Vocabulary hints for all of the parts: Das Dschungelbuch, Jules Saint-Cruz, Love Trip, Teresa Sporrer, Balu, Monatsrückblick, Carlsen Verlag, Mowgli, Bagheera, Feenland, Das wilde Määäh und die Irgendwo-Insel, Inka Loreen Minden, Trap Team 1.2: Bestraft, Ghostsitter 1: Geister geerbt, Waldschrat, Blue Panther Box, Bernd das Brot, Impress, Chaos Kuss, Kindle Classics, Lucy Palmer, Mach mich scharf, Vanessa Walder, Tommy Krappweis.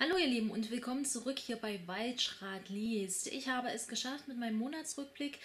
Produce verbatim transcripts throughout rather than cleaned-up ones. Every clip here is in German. Hallo ihr Lieben und willkommen zurück hier bei Waldschrat liest. Ich habe es geschafft mit meinem Monatsrückblick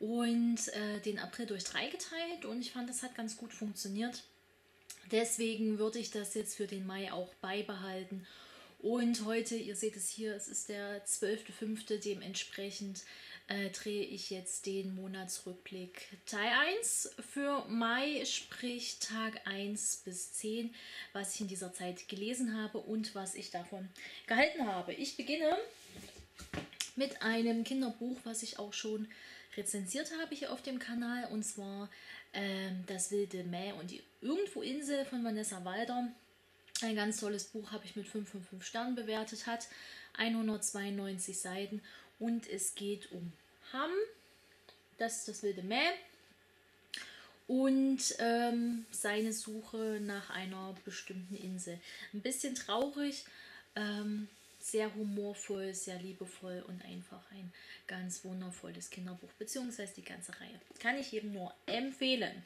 und äh, den April durch drei geteilt und ich fand, das hat ganz gut funktioniert. Deswegen würde ich das jetzt für den Mai auch beibehalten. Und heute, ihr seht es hier, es ist der zwölfte fünfte, dementsprechend äh, drehe ich jetzt den Monatsrückblick Teil eins für Mai, sprich Tag eins bis zehn, was ich in dieser Zeit gelesen habe und was ich davon gehalten habe. Ich beginne mit einem Kinderbuch, was ich auch schon rezensiert habe hier auf dem Kanal, und zwar äh, Das wilde Määäh und die Irgendwo-Insel von Vanessa Walder. Ein ganz tolles Buch, habe ich mit fünf von fünf Sternen bewertet, hat hundertzweiundneunzig Seiten und es geht um Hamm, das ist das wilde Mäh, und ähm, seine Suche nach einer bestimmten Insel. Ein bisschen traurig, ähm, sehr humorvoll, sehr liebevoll und einfach ein ganz wundervolles Kinderbuch, beziehungsweise die ganze Reihe. Kann ich eben nur empfehlen.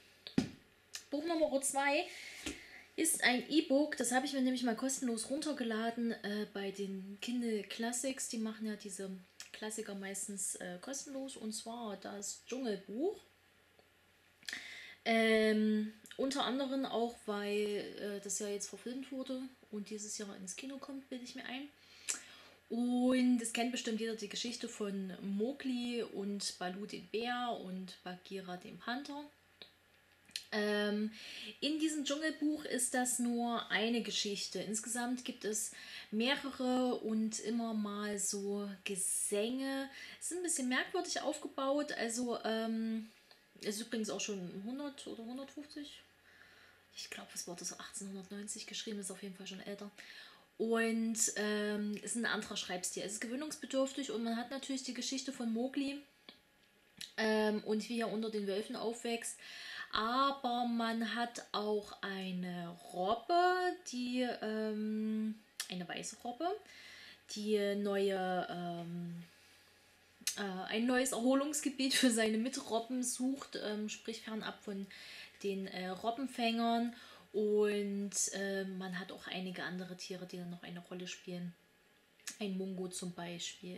Buch Nummer zwei ist ein E-Book, das habe ich mir nämlich mal kostenlos runtergeladen äh, bei den Kindle Classics. Die machen ja diese Klassiker meistens äh, kostenlos, und zwar Das Dschungelbuch. Ähm, unter anderem auch, weil äh, das ja jetzt verfilmt wurde und dieses Jahr ins Kino kommt, bilde ich mir ein. Und es kennt bestimmt jeder die Geschichte von Mowgli und Balu den Bär und Bagheera den Panther. Ähm, in diesem Dschungelbuch ist das nur eine Geschichte. Insgesamt gibt es mehrere und immer mal so Gesänge. Ist ein bisschen merkwürdig aufgebaut. Also ähm, ist übrigens auch schon hundert oder hundertfünfzig. Ich glaube, das Wort ist achtzehnhundertneunzig geschrieben, ist auf jeden Fall schon älter. Und ähm, ist ein anderer Schreibstil. Es ist gewöhnungsbedürftig und man hat natürlich die Geschichte von Mowgli ähm, und wie er unter den Wölfen aufwächst. Aber man hat auch eine Robbe, die, ähm, eine weiße Robbe, die neue, ähm, äh, ein neues Erholungsgebiet für seine Mitrobben sucht, ähm, sprich fernab von den äh, Robbenfängern. Und äh, man hat auch einige andere Tiere, die dann noch eine Rolle spielen. Ein Mungo zum Beispiel.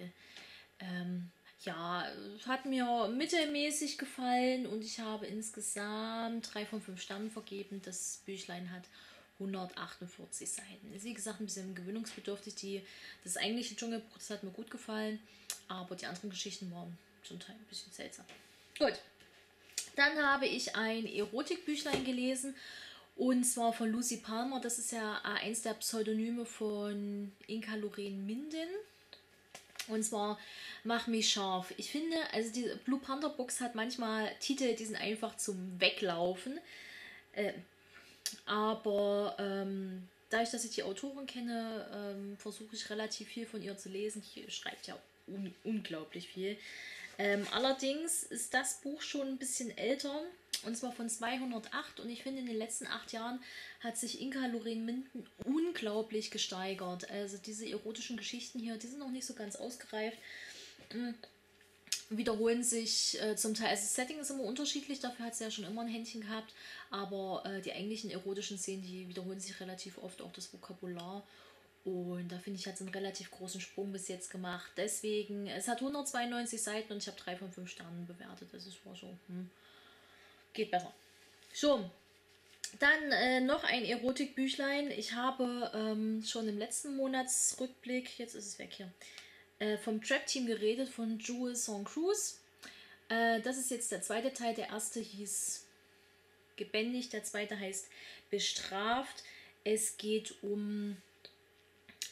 Ähm, Ja, hat mir mittelmäßig gefallen und ich habe insgesamt drei von fünf Sternen vergeben. Das Büchlein hat hundertachtundvierzig Seiten. Ist wie gesagt ein bisschen gewöhnungsbedürftig. Die, das eigentliche Dschungelbuch, das hat mir gut gefallen, aber die anderen Geschichten waren zum Teil ein bisschen seltsam. Gut, dann habe ich ein Erotikbüchlein gelesen und zwar von Lucy Palmer. Das ist ja eins der Pseudonyme von Inka Loreen Minden. Und zwar Mach mich scharf. Ich finde, also die Blue Panther Box hat manchmal Titel, die sind einfach zum Weglaufen. Äh, aber ähm, dadurch, dass ich die Autorin kenne, ähm, versuche ich relativ viel von ihr zu lesen. Die schreibt ja un unglaublich viel. Ähm, allerdings ist das Buch schon ein bisschen älter, und zwar von zweihundertacht. Und ich finde, in den letzten acht Jahren hat sich Inka Loreen Minden unglaublich gesteigert. Also diese erotischen Geschichten hier, die sind noch nicht so ganz ausgereift. Hm. Wiederholen sich äh, zum Teil, also das Setting ist immer unterschiedlich, dafür hat sie ja schon immer ein Händchen gehabt. Aber äh, die eigentlichen erotischen Szenen, die wiederholen sich relativ oft, auch das Vokabular. Und da finde ich, hat es einen relativ großen Sprung bis jetzt gemacht. Deswegen, es hat hundertzweiundneunzig Seiten und ich habe drei von fünf Sternen bewertet. Das ist war so, hm. Geht besser. So, dann äh, noch ein Erotikbüchlein. Ich habe ähm, schon im letzten Monatsrückblick, jetzt ist es weg hier, äh, vom Trap Team geredet, von Jules Saint-Cruz. Äh, das ist jetzt der zweite Teil. Der erste hieß Gebändigt, der zweite heißt Bestraft. Es geht um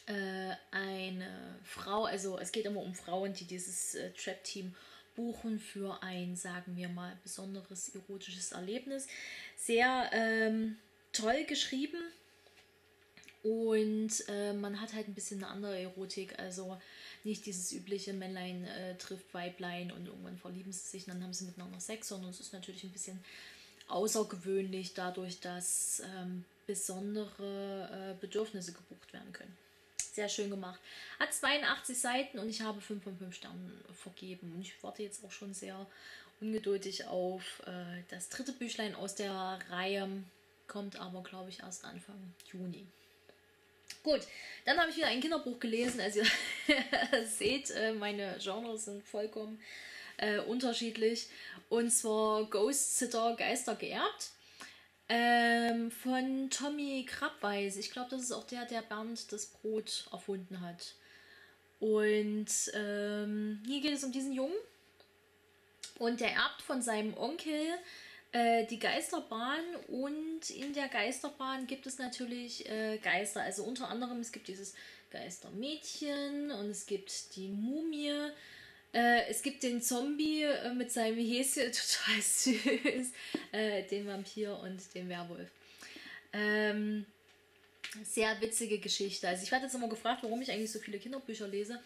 äh, eine Frau, also es geht immer um Frauen, die dieses äh, Trap Team buchen für ein, sagen wir mal, besonderes erotisches Erlebnis. Sehr ähm, toll geschrieben und äh, man hat halt ein bisschen eine andere Erotik, also nicht dieses übliche Männlein äh, trifft Weiblein und irgendwann verlieben sie sich und dann haben sie miteinander Sex, sondern es ist natürlich ein bisschen außergewöhnlich dadurch, dass ähm, besondere äh, Bedürfnisse gebucht werden können. Sehr schön gemacht. Hat zweiundachtzig Seiten und ich habe fünf von fünf Sternen vergeben. Und ich warte jetzt auch schon sehr ungeduldig auf äh, das dritte Büchlein aus der Reihe. Kommt aber, glaube ich, erst Anfang Juni. Gut, dann habe ich wieder ein Kinderbuch gelesen. Also ihr seht, meine Genres sind vollkommen äh, unterschiedlich. Und zwar Ghostsitter, Geister geerbt. Ähm, von Tommy Krappweis. Ich glaube, das ist auch der, der Bernd das Brot erfunden hat. Und ähm, hier geht es um diesen Jungen. Und der erbt von seinem Onkel äh, die Geisterbahn. Und in der Geisterbahn gibt es natürlich äh, Geister. Also unter anderem, es gibt dieses Geistermädchen und es gibt die Mumie. Äh, es gibt den Zombie äh, mit seinem Häschen, total süß, äh, den Vampir und den Werwolf. Ähm, sehr witzige Geschichte. Also ich werde jetzt immer gefragt, warum ich eigentlich so viele Kinderbücher lese.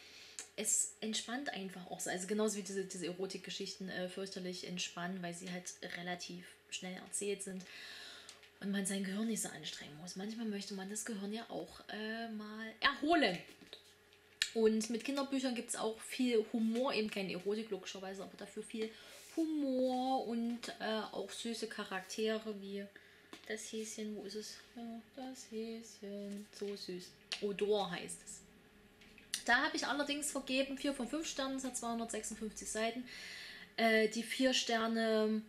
Es entspannt einfach auch so. Also genauso wie diese, diese Erotikgeschichten äh, fürchterlich entspannen, weil sie halt relativ schnell erzählt sind und man sein Gehirn nicht so anstrengen muss. Manchmal möchte man das Gehirn ja auch äh, mal erholen. Und mit Kinderbüchern gibt es auch viel Humor, eben keine Erotik logischerweise, aber dafür viel Humor und äh, auch süße Charaktere wie das Häschen, wo ist es? Ja, das Häschen, so süß. Odor heißt es. Da habe ich allerdings vergeben vier von fünf Sternen, es hat zweihundertsechsundfünfzig Seiten. Äh, die vier Sterne,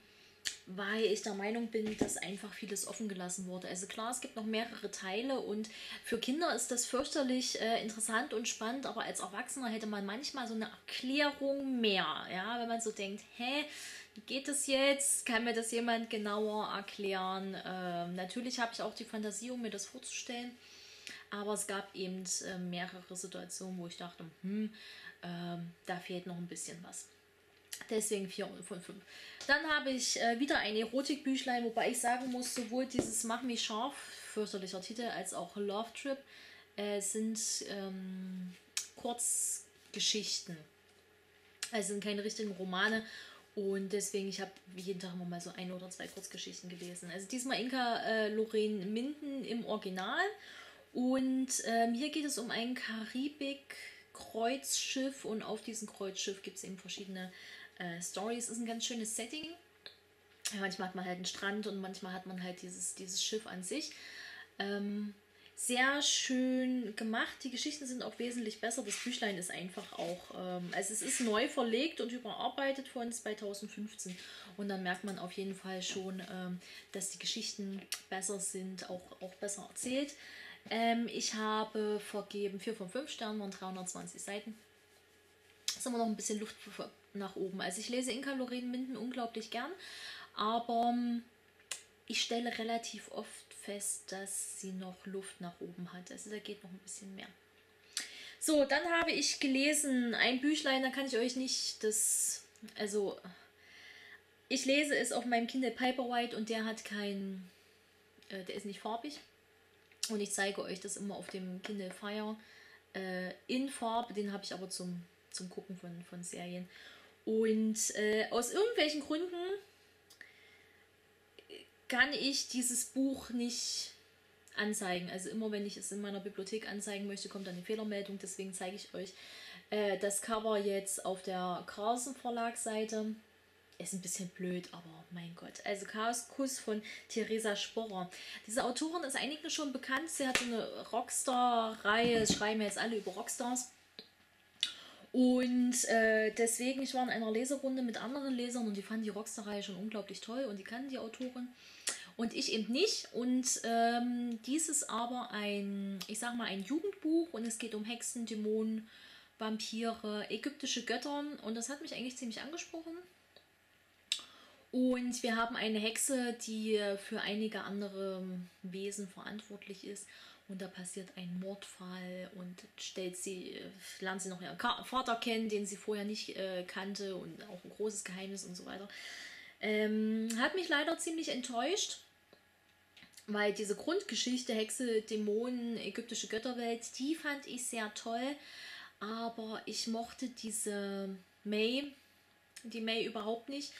weil ich der Meinung bin, dass einfach vieles offen gelassen wurde. Also klar, es gibt noch mehrere Teile und für Kinder ist das fürchterlich äh, interessant und spannend, aber als Erwachsener hätte man manchmal so eine Erklärung mehr. Ja, wenn man so denkt, hä, wie geht das jetzt? Kann mir das jemand genauer erklären? Ähm, natürlich habe ich auch die Fantasie, um mir das vorzustellen, aber es gab eben äh, mehrere Situationen, wo ich dachte, hm, äh, da fehlt noch ein bisschen was. Deswegen vier von fünf. Dann habe ich äh, wieder ein Erotikbüchlein, wobei ich sagen muss, sowohl dieses Mach mich scharf, fürchterlicher Titel, als auch Love Trip äh, sind ähm, Kurzgeschichten. Also sind keine richtigen Romane und deswegen, ich habe jeden Tag immer mal so ein oder zwei Kurzgeschichten gelesen. Also diesmal Inka äh, Loreen Minden im Original und ähm, hier geht es um einen Karibik-Kreuzschiff und auf diesem Kreuzschiff gibt es eben verschiedene Äh, Stories. Ist ein ganz schönes Setting. Manchmal hat man halt einen Strand und manchmal hat man halt dieses, dieses Schiff an sich. Ähm, sehr schön gemacht. Die Geschichten sind auch wesentlich besser. Das Büchlein ist einfach auch, ähm, also es ist neu verlegt und überarbeitet von zweitausendfünfzehn. Und dann merkt man auf jeden Fall schon, ähm, dass die Geschichten besser sind, auch, auch besser erzählt. Ähm, ich habe vergeben vier von fünf Sternen, waren dreihundertzwanzig Seiten. Ist immer noch ein bisschen Luft nach oben. Also ich lese Inka Loreen Minden unglaublich gern, aber ich stelle relativ oft fest, dass sie noch Luft nach oben hat. Also da geht noch ein bisschen mehr. So, dann habe ich gelesen ein Büchlein, da kann ich euch nicht das... Also ich lese es auf meinem Kindle Paperwhite und der hat kein... Äh, der ist nicht farbig und ich zeige euch das immer auf dem Kindle Fire äh, in Farbe. Den habe ich aber zum... zum Gucken von, von Serien. Und äh, aus irgendwelchen Gründen kann ich dieses Buch nicht anzeigen. Also immer, wenn ich es in meiner Bibliothek anzeigen möchte, kommt dann eine Fehlermeldung. Deswegen zeige ich euch äh, das Cover jetzt auf der Carlsen Verlagsseite. Ist ein bisschen blöd, aber mein Gott. Also Chaos Kuss von Teresa Sporrer. Diese Autorin ist einigen schon bekannt. Sie hat so eine Rockstar-Reihe. Es schreiben jetzt alle über Rockstars. Und äh, deswegen, ich war in einer Leserunde mit anderen Lesern und die fanden die Rockstar-Reihe schon unglaublich toll und die kannten die Autorin und ich eben nicht. Und ähm, dies ist aber ein, ich sag mal, ein Jugendbuch und es geht um Hexen, Dämonen, Vampire, ägyptische Götter und das hat mich eigentlich ziemlich angesprochen. Und wir haben eine Hexe, die für einige andere Wesen verantwortlich ist. Und da passiert ein Mordfall und stellt sie, lernt sie noch ihren Vater kennen, den sie vorher nicht äh, kannte und auch ein großes Geheimnis und so weiter. Ähm, hat mich leider ziemlich enttäuscht, weil diese Grundgeschichte Hexe, Dämonen, ägyptische Götterwelt, die fand ich sehr toll. Aber ich mochte diese May, die May überhaupt nicht.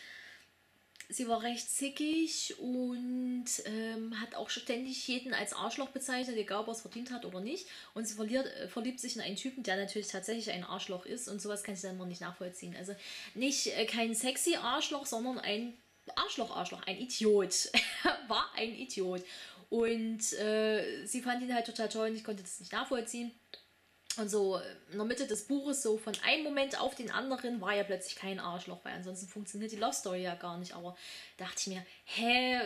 Sie war recht zickig und ähm, hat auch ständig jeden als Arschloch bezeichnet, egal ob er es verdient hat oder nicht. Und sie verliert, äh, verliebt sich in einen Typen, der natürlich tatsächlich ein Arschloch ist und sowas kann ich dann mal nicht nachvollziehen. Also nicht äh, kein sexy Arschloch, sondern ein Arschloch-Arschloch, ein Idiot. War ein Idiot. Und äh, sie fand ihn halt total toll und ich konnte das nicht nachvollziehen. Und so in der Mitte des Buches, so von einem Moment auf den anderen, war ja plötzlich kein Arschloch, weil ansonsten funktioniert die Love Story ja gar nicht. Aber dachte ich mir, hä,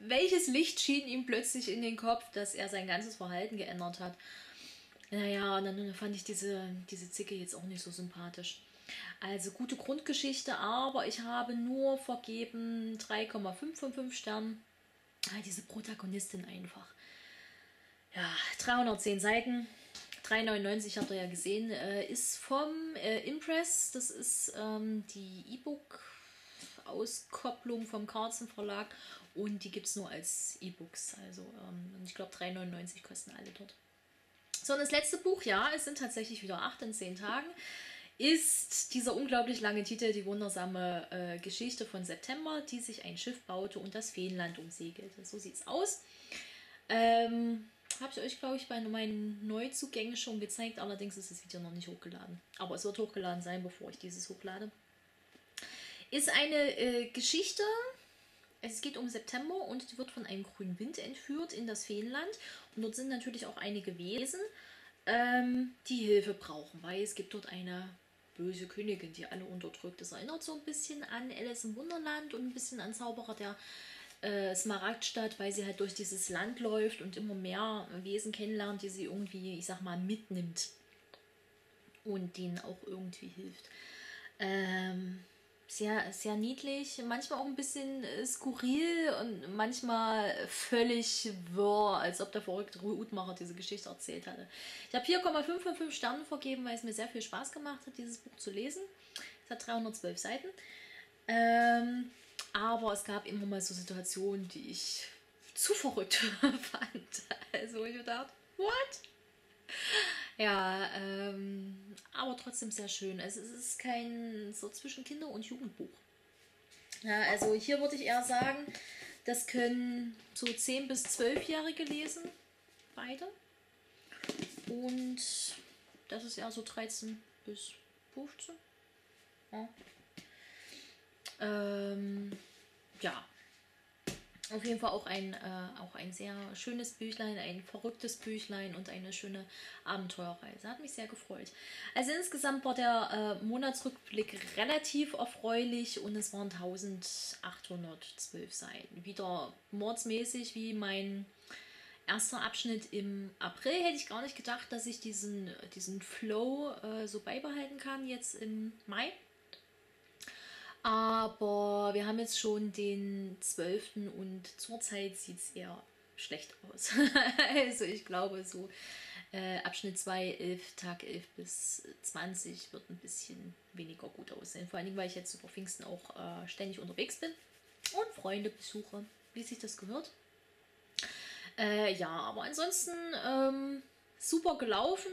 welches Licht schien ihm plötzlich in den Kopf, dass er sein ganzes Verhalten geändert hat? Naja, und dann fand ich diese, diese Zicke jetzt auch nicht so sympathisch. Also gute Grundgeschichte, aber ich habe nur vergeben drei Komma fünf von fünf Sternen. Ah, diese Protagonistin einfach. Ja, dreihundertzehn Seiten, drei neunundneunzig habt ihr ja gesehen, äh, ist vom äh, Impress. Das ist ähm, die E-Book-Auskopplung vom Carlsen Verlag und die gibt es nur als E-Books. Also ähm, ich glaube drei neunundneunzig kosten alle dort. So, und das letzte Buch, ja, es sind tatsächlich wieder acht in zehn Tagen, ist dieser unglaublich lange Titel, die wundersame äh, Geschichte von September, die sich ein Schiff baute und das Feenland umsegelte. So sieht es aus. Ähm, habe ich euch, glaube ich, bei meinen Neuzugängen schon gezeigt, allerdings ist das Video noch nicht hochgeladen. Aber es wird hochgeladen sein, bevor ich dieses hochlade. Ist eine äh, Geschichte, es geht um September und die wird von einem grünen Wind entführt in das Feenland. Und dort sind natürlich auch einige Wesen, ähm, die Hilfe brauchen, weil es gibt dort eine böse Königin, die alle unterdrückt. Das erinnert so ein bisschen an Alice im Wunderland und ein bisschen an Zauberer der äh, Smaragdstadt, weil sie halt durch dieses Land läuft und immer mehr Wesen kennenlernt, die sie irgendwie, ich sag mal, mitnimmt und denen auch irgendwie hilft. Ähm, sehr, sehr niedlich, manchmal auch ein bisschen äh, skurril und manchmal völlig wirr, als ob der verrückte Ruudmacher diese Geschichte erzählt hatte. Ich habe vier Komma fünf von fünf Sternen vergeben, weil es mir sehr viel Spaß gemacht hat, dieses Buch zu lesen. Es hat dreihundertzwölf Seiten. Ähm, aber es gab immer mal so Situationen, die ich zu verrückt fand. Also ich dachte, what? Ja, ähm, aber trotzdem sehr schön. Also es ist kein so zwischen Kinder- und Jugendbuch. Ja, also hier würde ich eher sagen, das können so zehn- bis zwölfjährige lesen, beide. Und das ist eher so dreizehn bis fünfzehn. Ja, ähm, ja. Auf jeden Fall auch ein, äh, auch ein sehr schönes Büchlein, ein verrücktes Büchlein und eine schöne Abenteuerreise. Hat mich sehr gefreut. Also insgesamt war der äh, Monatsrückblick relativ erfreulich und es waren eintausendachthundertzwölf Seiten. Wieder mordsmäßig wie mein erster Abschnitt im April. Hätte ich gar nicht gedacht, dass ich diesen, diesen Flow äh, so beibehalten kann jetzt im Mai. Aber wir haben jetzt schon den zwölften und zurzeit sieht es eher schlecht aus. Also ich glaube so äh, Abschnitt zwei, elf, Tag elf bis zwanzig wird ein bisschen weniger gut aussehen. Vor allem, weil ich jetzt über Pfingsten auch äh, ständig unterwegs bin und Freunde besuche, wie sich das gehört. Äh, ja, aber ansonsten ähm, super gelaufen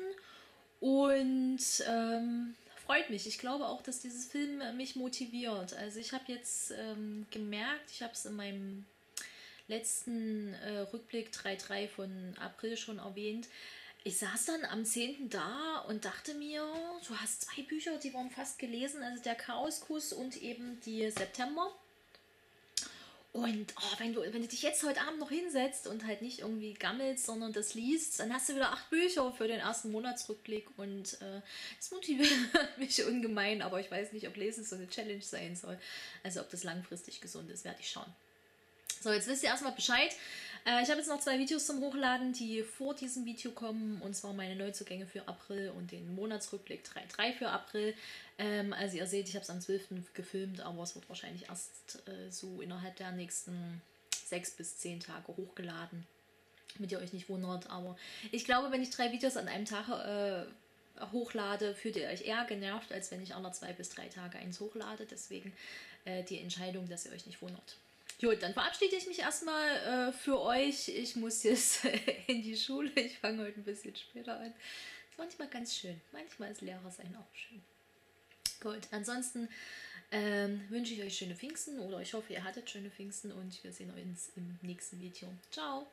und... Ähm, freut mich. Ich glaube auch, dass dieses Film mich motiviert. Also ich habe jetzt ähm, gemerkt, ich habe es in meinem letzten äh, Rückblick drei Punkt drei von April schon erwähnt. Ich saß dann am zehnten da und dachte mir, du hast zwei Bücher, die waren fast gelesen, also der Chaos Kuss und eben die September. Und oh, wenn, du, wenn du dich jetzt heute Abend noch hinsetzt und halt nicht irgendwie gammelst, sondern das liest, dann hast du wieder acht Bücher für den ersten Monatsrückblick und äh, das motiviert mich ungemein, aber ich weiß nicht, ob Lesen so eine Challenge sein soll. Also ob das langfristig gesund ist, werde ich schauen. So, jetzt wisst ihr erstmal Bescheid. Äh, ich habe jetzt noch zwei Videos zum Hochladen, die vor diesem Video kommen, und zwar meine Neuzugänge für April und den Monatsrückblick drei Punkt drei für April. Ähm, also ihr seht, ich habe es am zwölften gefilmt, aber es wird wahrscheinlich erst äh, so innerhalb der nächsten sechs bis zehn Tage hochgeladen, damit ihr euch nicht wundert. Aber ich glaube, wenn ich drei Videos an einem Tag äh, hochlade, fühlt ihr euch eher genervt, als wenn ich alle zwei bis drei Tage eins hochlade. Deswegen äh, die Entscheidung, dass ihr euch nicht wundert. Gut, dann verabschiede ich mich erstmal äh, für euch. Ich muss jetzt in die Schule. Ich fange heute ein bisschen später an. Ist manchmal ganz schön. Manchmal ist Lehrer sein auch schön. Gut, ansonsten ähm, wünsche ich euch schöne Pfingsten oder ich hoffe, ihr hattet schöne Pfingsten und wir sehen uns im nächsten Video. Ciao!